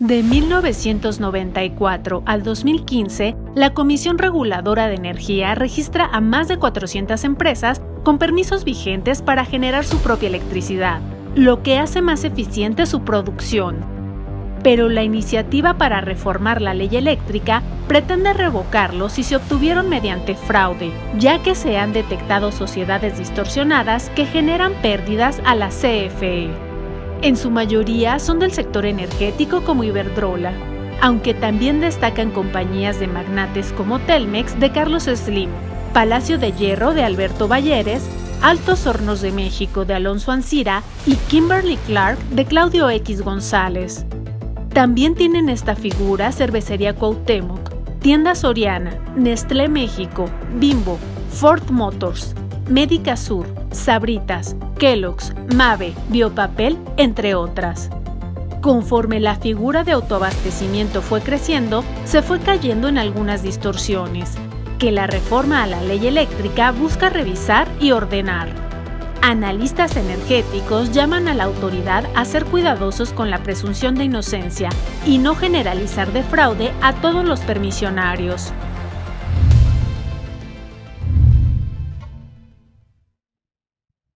De 1994 al 2015, la Comisión Reguladora de Energía registra a más de 400 empresas con permisos vigentes para generar su propia electricidad, lo que hace más eficiente su producción. Pero la iniciativa para reformar la ley eléctrica pretende revocarlo si se obtuvieron mediante fraude, ya que se han detectado sociedades distorsionadas que generan pérdidas a la CFE. En su mayoría son del sector energético como Iberdrola, aunque también destacan compañías de magnates como Telmex de Carlos Slim, Palacio de Hierro de Alberto Bailléres, Altos Hornos de México de Alonso Ancira y Kimberly-Clark de Claudio X. González. También tienen esta figura Cervecería Cuauhtémoc, Tiendas Soriana, Nestlé México, Bimbo, Ford Motors, Médica Sur, Sabritas, Kellogg's, Mabe, BioPappel, entre otras. Conforme la figura de autoabastecimiento fue creciendo, se fue cayendo en algunas distorsiones, que la reforma a la ley eléctrica busca revisar y ordenar. Analistas energéticos llaman a la autoridad a ser cuidadosos con la presunción de inocencia y no generalizar de fraude a todos los permisionarios.